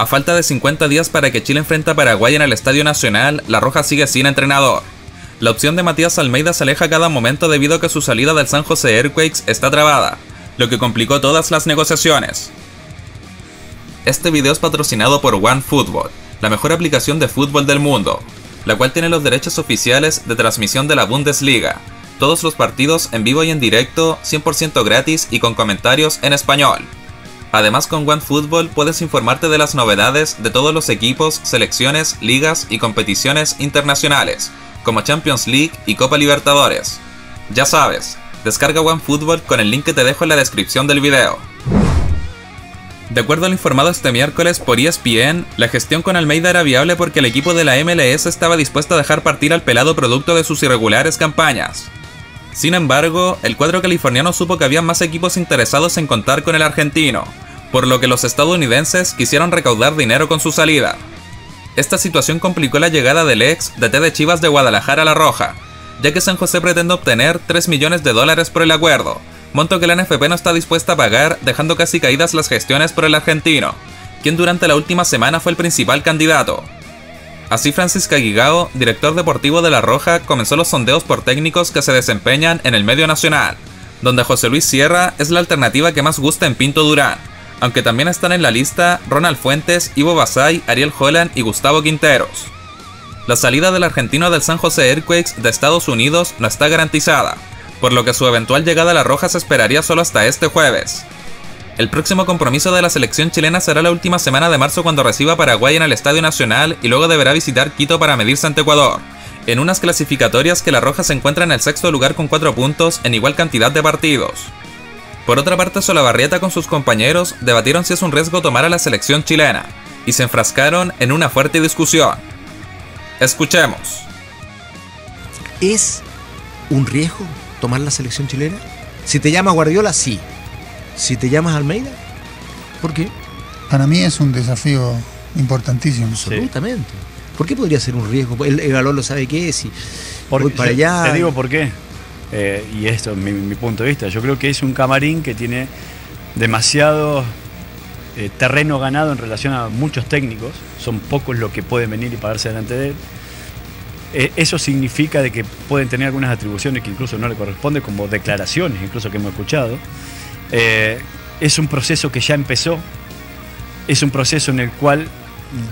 A falta de 50 días para que Chile enfrente a Paraguay en el Estadio Nacional, La Roja sigue sin entrenador. La opción de Matías Almeyda se aleja cada momento debido a que su salida del San José Earthquakes está trabada, lo que complicó todas las negociaciones. Este video es patrocinado por OneFootball, la mejor aplicación de fútbol del mundo, la cual tiene los derechos oficiales de transmisión de la Bundesliga, todos los partidos en vivo y en directo, 100% gratis y con comentarios en español. Además, con OneFootball puedes informarte de las novedades de todos los equipos, selecciones, ligas y competiciones internacionales, como Champions League y Copa Libertadores. Ya sabes, descarga OneFootball con el link que te dejo en la descripción del video. De acuerdo a lo informado este miércoles por ESPN, la gestión con Almeyda era viable porque el equipo de la MLS estaba dispuesto a dejar partir al pelado producto de sus irregulares campañas. Sin embargo, el cuadro californiano supo que había más equipos interesados en contar con el argentino, por lo que los estadounidenses quisieron recaudar dinero con su salida. Esta situación complicó la llegada del ex DT de Chivas de Guadalajara a La Roja, ya que San José pretende obtener $3 millones por el acuerdo, monto que la ANFP no está dispuesta a pagar, dejando casi caídas las gestiones por el argentino, quien durante la última semana fue el principal candidato. Así, Francis Cagigao, director deportivo de La Roja, comenzó los sondeos por técnicos que se desempeñan en el medio nacional, donde José Luis Sierra es la alternativa que más gusta en Pinto Durán, aunque también están en la lista Ronald Fuentes, Ivo Basay, Ariel Holland y Gustavo Quinteros. La salida del argentino del San José Earthquakes de Estados Unidos no está garantizada, por lo que su eventual llegada a La Roja se esperaría solo hasta este jueves. El próximo compromiso de la selección chilena será la última semana de marzo, cuando reciba a Paraguay en el Estadio Nacional y luego deberá visitar Quito para medirse ante Ecuador, en unas clasificatorias que La Roja se encuentra en el sexto lugar con 4 puntos en igual cantidad de partidos. Por otra parte, Solabarrieta con sus compañeros debatieron si es un riesgo tomar a la selección chilena, y se enfrascaron en una fuerte discusión. Escuchemos. ¿Es un riesgo tomar la selección chilena? Si te llama Guardiola, sí. Si te llamas Almeyda, ¿por qué? Para mí es un desafío importantísimo. Absolutamente. Sí. ¿Por qué podría ser un riesgo? El valor lo sabe qué es. Y voy para allá. Te digo por qué. Y esto es mi punto de vista. Yo creo que es un camarín que tiene demasiado terreno ganado en relación a muchos técnicos. Son pocos los que pueden venir y pararse delante de él. Eso significa de que pueden tener algunas atribuciones que incluso no le corresponden, como declaraciones incluso que hemos escuchado. Es un proceso que ya empezó, es un proceso en el cual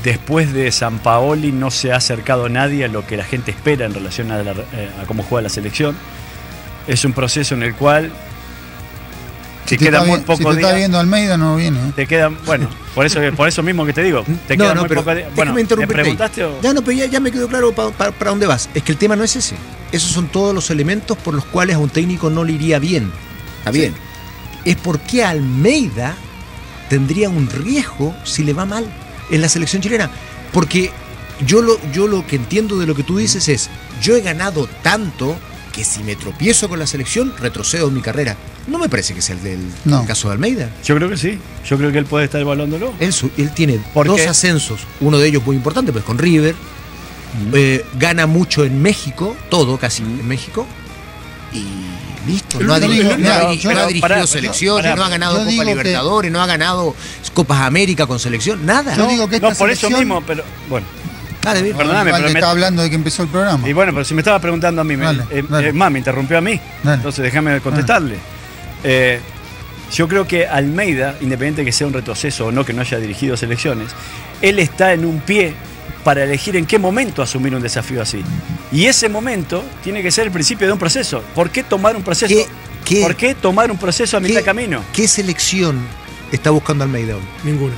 después de Sampaoli no se ha acercado nadie a lo que la gente espera en relación a cómo juega la selección. Es un proceso en el cual te queda muy poco día. Si te está viendo Almeyda, no viene. Te queda, bueno, por eso mismo que te digo, te queda muy poco día. Bueno, ¿me preguntaste o...? Ya no, pero ya me quedó claro para dónde vas. Es que el tema no es ese. Esos son todos los elementos por los cuales a un técnico no le iría bien. Está bien. Sí. Es porque Almeyda tendría un riesgo si le va mal en la selección chilena. Porque yo lo que entiendo de lo que tú dices es, yo he ganado tanto que si me tropiezo con la selección, retrocedo en mi carrera. No me parece que sea el caso de Almeyda. Yo creo que sí. Yo creo que él puede estar evaluándolo. Él tiene dos ascensos. Uno de ellos muy importante, pues con River. Gana mucho en México. Todo casi en México. Y... listo, no ha dirigido selecciones, no ha ganado Copa Libertadores, no ha ganado Copas América con selección, nada. Yo digo que esta por eso mismo, pero bueno. Perdóname, pero estaba hablando de que empezó el programa. Y bueno, pero si me estaba preguntando a mí, más me interrumpió a mí, entonces déjame contestarle. Yo creo que Almeyda, independiente de que sea un retroceso o no, que no haya dirigido selecciones, él está en un pie para elegir en qué momento asumir un desafío así. Y ese momento tiene que ser el principio de un proceso. ¿Por qué tomar un proceso? ¿Por qué tomar un proceso a mitad de camino? ¿Qué selección está buscando Almeyda hoy? Ninguna.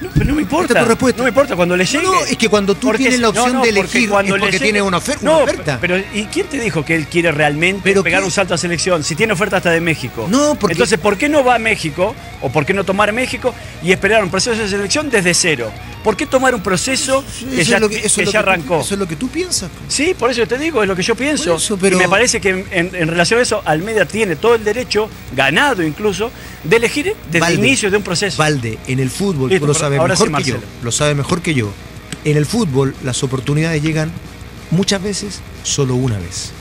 No, pero no me importa. No me importa cuando le llegue. No, es que cuando tú tienes la opción de elegir, cuando es porque tienes una oferta. Pero ¿y quién te dijo que él quiere realmente pegar un salto a selección? Si tiene oferta hasta de México. No, porque... entonces, ¿por qué no va a México? ¿O por qué no tomar México y esperar un proceso de selección desde cero? ¿Por qué tomar un proceso que ya arrancó? Eso es lo que tú piensas. Sí, por eso te digo, es lo que yo pienso. Eso, pero... y me parece que en relación a eso, Almeyda tiene todo el derecho, ganado incluso, de elegir desde el inicio de un proceso. Valde, en el fútbol, tú lo sabes mejor que yo. Lo sabe mejor que yo. En el fútbol, las oportunidades llegan muchas veces, solo una vez.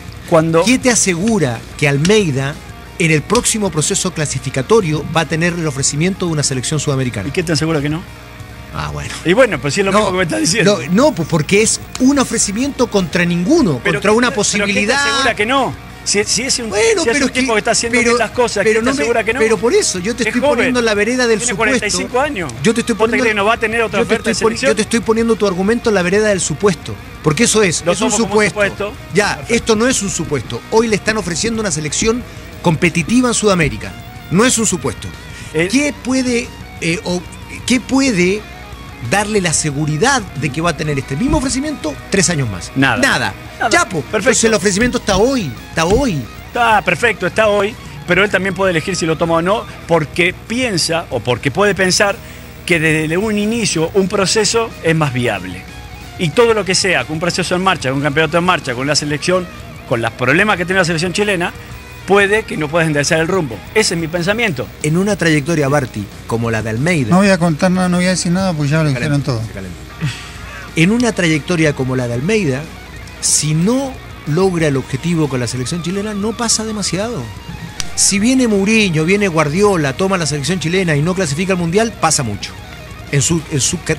¿Qué te asegura que Almeyda... en el próximo proceso clasificatorio va a tener el ofrecimiento de una selección sudamericana? ¿Y qué te asegura que no? Ah, bueno. Y bueno, pues sí es lo mismo que me estás diciendo. No, pues porque es un ofrecimiento contra ninguno, pero contra una posibilidad. ¿Pero qué te asegura que no? Si es un, bueno, si es un tipo que está haciendo las cosas, pero no asegura que no. Pero por eso, yo te estoy poniendo en la vereda del supuesto. Tiene 45 años. Yo te estoy poniendo, ¿no va a tener otra oferta de selección? Yo te estoy poniendo tu argumento en la vereda del supuesto. Porque eso es un supuesto. Ya, perfecto. Esto no es un supuesto. Hoy le están ofreciendo una selección competitiva en Sudamérica. No es un supuesto. ¿Qué puede darle la seguridad de que va a tener este mismo ofrecimiento 3 años más? Nada. Chapo, perfecto. El ofrecimiento está hoy. Está hoy, pero él también puede elegir si lo toma o no, porque piensa, o porque puede pensar, que desde un inicio un proceso es más viable. Y todo lo que sea, con un proceso en marcha, con un campeonato en marcha, con la selección, con los problemas que tiene la selección chilena, puede que no puedas enderezar el rumbo. Ese es mi pensamiento. En una trayectoria, Barty, como la de Almeyda... No voy a contar nada, no voy a decir nada, pues ya lo dijeron todo. En una trayectoria como la de Almeyda, si no logra el objetivo con la selección chilena, no pasa demasiado. Si viene Mourinho, viene Guardiola, toma la selección chilena y no clasifica al Mundial, pasa mucho. En su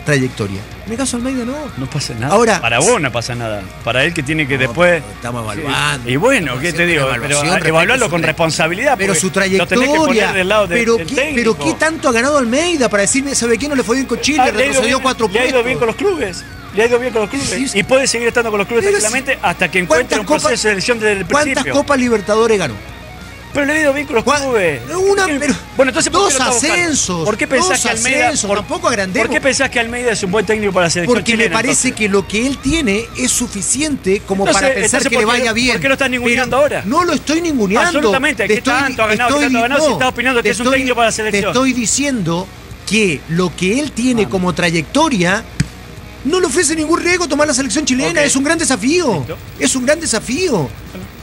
trayectoria. En mi caso, Almeyda no pasa nada. Ahora, para vos no pasa nada. Para él que tiene que después... Estamos evaluando. Y bueno, ¿qué te digo? Pero evaluarlo con responsabilidad. Pero su trayectoria... Lo tenés que poner del lado pero ¿qué tanto ha ganado Almeyda para decirme, ¿sabe qué? No le fue bien con Chile, retrocedió 4 puntos. Le ha ido bien con los clubes. Y puede seguir estando con los clubes tranquilamente hasta que encuentre un proceso de selección desde el principio. ¿Cuántas Copas Libertadores ganó? Pero le ha ido bien con los clubes. Bueno, entonces, ¿por qué pensás que Almeyda tampoco agrandemos? ¿Por qué pensás que Almeyda es un buen técnico para la selección chilena? Porque me parece que lo que él tiene es suficiente como para pensar que le vaya bien. ¿Por qué lo estás ninguneando ahora? No lo estoy ninguneando. Absolutamente. ¿Qué tanto ha ganado si estás opinando que es un técnico para la selección? Te estoy diciendo que lo que él tiene como trayectoria... No le ofrece ningún riesgo tomar la selección chilena. Okay. Es un gran desafío. ¿Listo? Es un gran desafío.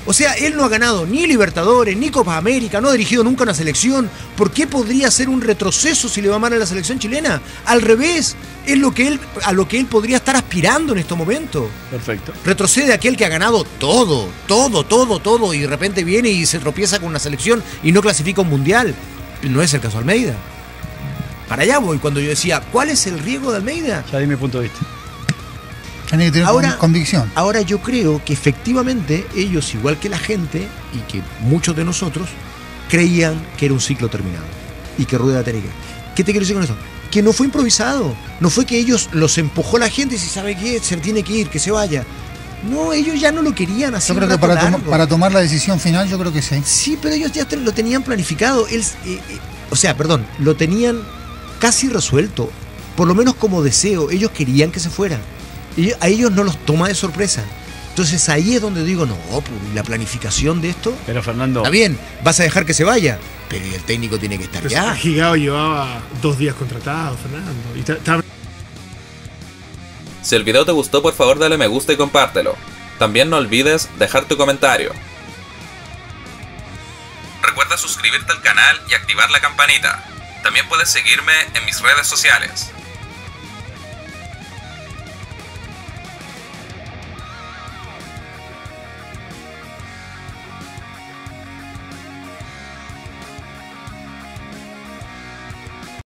O sea, él no ha ganado ni Libertadores, ni Copa América, no ha dirigido nunca una selección. ¿Por qué podría ser un retroceso si le va mal a la selección chilena? Al revés, es a lo que él podría estar aspirando en estos momentos. Perfecto. Retrocede aquel que ha ganado todo, y de repente viene y se tropieza con una selección y no clasifica un mundial. No es el caso de Almeyda. Para allá voy cuando yo decía, ¿cuál es el riesgo de Almeyda? Ya di mi punto de vista. Tiene que tener convicción. Ahora yo creo que efectivamente ellos, igual que la gente y que muchos de nosotros, creían que era un ciclo terminado y que Rueda tenía que... ¿Qué te quiero decir con eso? Que no fue improvisado. No fue que ellos los empujó la gente y si sabe qué, se tiene que ir, que se vaya. No, ellos ya no lo querían hacer. Yo creo que para tomar la decisión final, yo creo que sí. Sí, pero ellos ya lo tenían planificado. Lo tenían casi resuelto, por lo menos como deseo. Ellos querían que se fueran y a ellos no los toma de sorpresa. Entonces ahí es donde digo, la planificación de esto. Pero Fernando, está bien, vas a dejar que se vaya, pero el técnico tiene que estar ya. Cagigao llevaba 2 días contratado, Fernando. Si el video te gustó, por favor dale me gusta y compártelo. También no olvides dejar tu comentario. Recuerda suscribirte al canal y activar la campanita. También puedes seguirme en mis redes sociales.